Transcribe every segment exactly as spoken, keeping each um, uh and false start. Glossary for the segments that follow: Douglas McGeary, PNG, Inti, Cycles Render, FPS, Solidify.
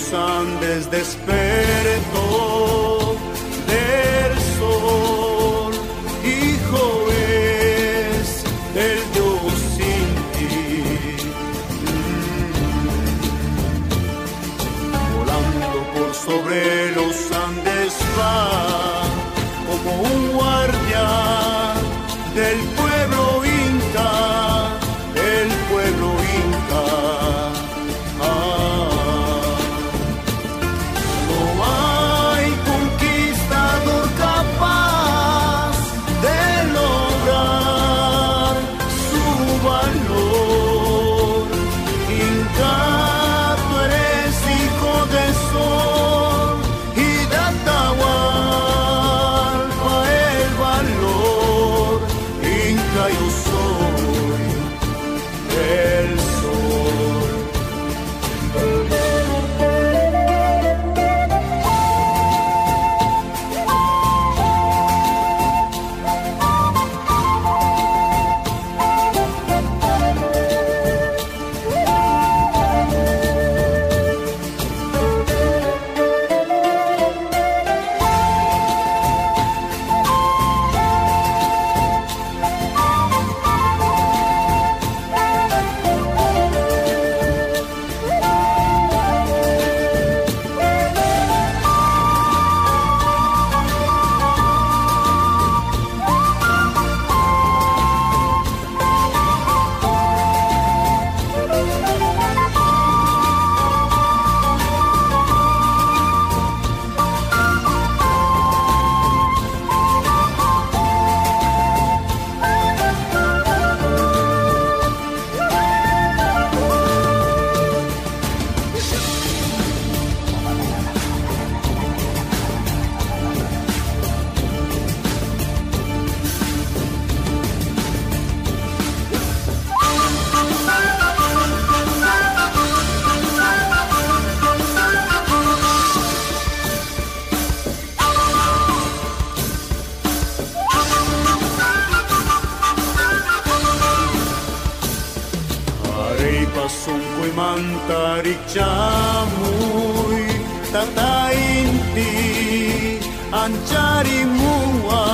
los Andes despertó del sol, hijo es el Dios sin ti. Volando por sobre los Andes va como un guardián del pueblo inca, el pueblo inca. Chamui, tata inti, ancharimua,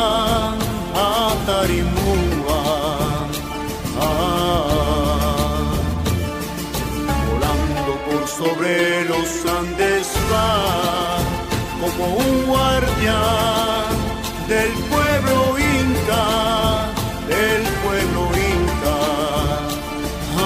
atarimua. Ah, volando por sobre los Andes va como un guardián del pueblo inca, del pueblo inca. Ah,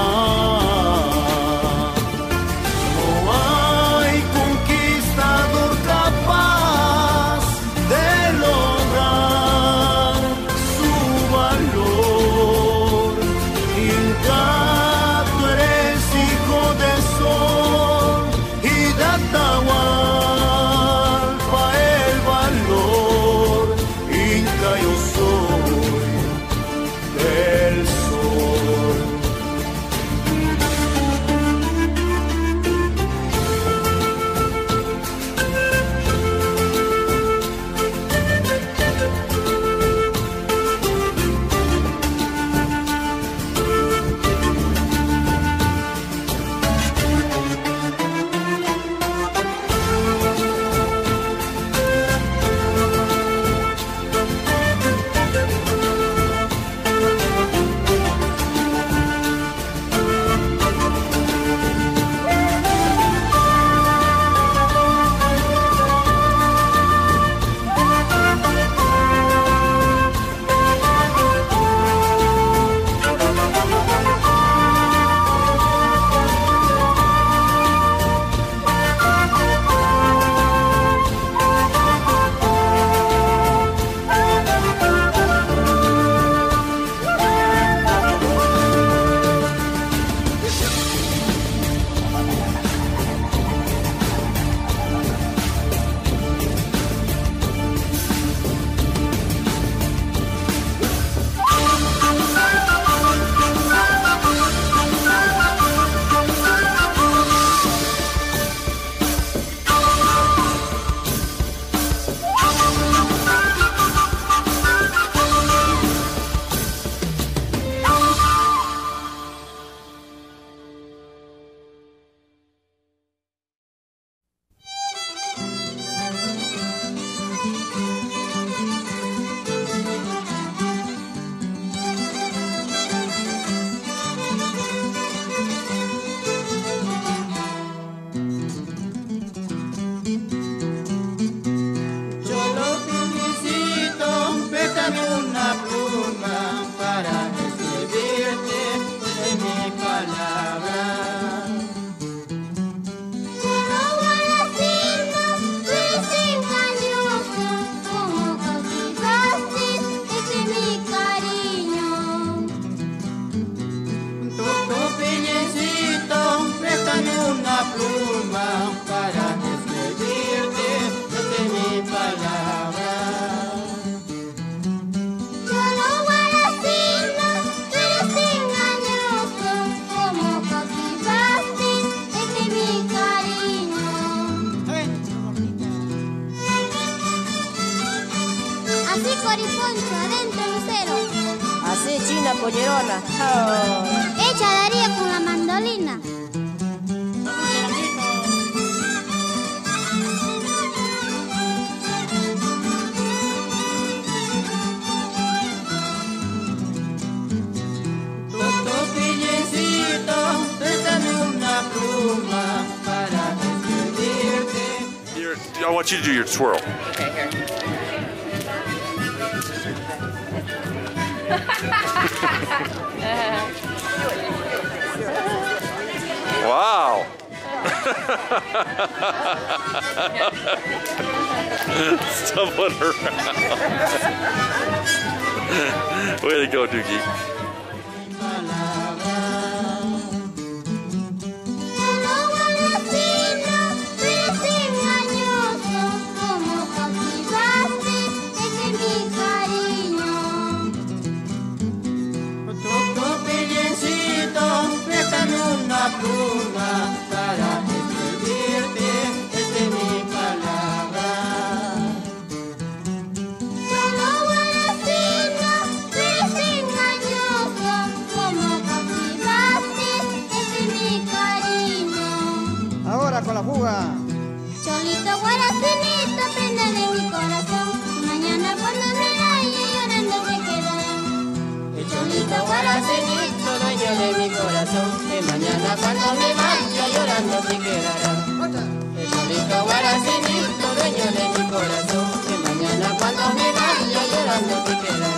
mandolina pollerona. Oh. Ella daría con la mandolina. I want you to do your twirl. Okay, here. Wow. Stumbling around. Way to go, Doogie. Pluma para escribirte desde mi palabra. Yo no voy a decirnos, eres engañoso, como cautivaste desde mi cariño. Ahora con la fuga. Cholito, guaracinito, prenda de mi corazón. Mañana cuando me vaya llorando me quedaré. Cholito, guaracinito, dueño de mi corazón, que mañana cuando me vaya llorando se quedará. El solito guaracinito, dueño de mi corazón, que mañana cuando me vaya llorando se quedará.